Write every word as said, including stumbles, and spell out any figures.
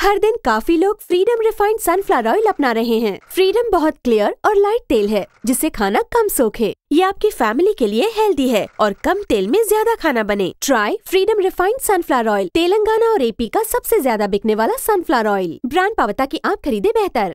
हर दिन काफी लोग फ्रीडम रिफाइंड सनफ्लावर ऑयल अपना रहे हैं। फ्रीडम बहुत क्लियर और लाइट तेल है जिससे खाना कम सोखे। ये आपकी फैमिली के लिए हेल्दी है और कम तेल में ज्यादा खाना बने। Try freedom refined sunflower oil, Telangana और एपी का सबसे ज्यादा बिकने वाला सनफ्लावर ऑयल। ब्रांड पावता की आप खरीदे बेहतर।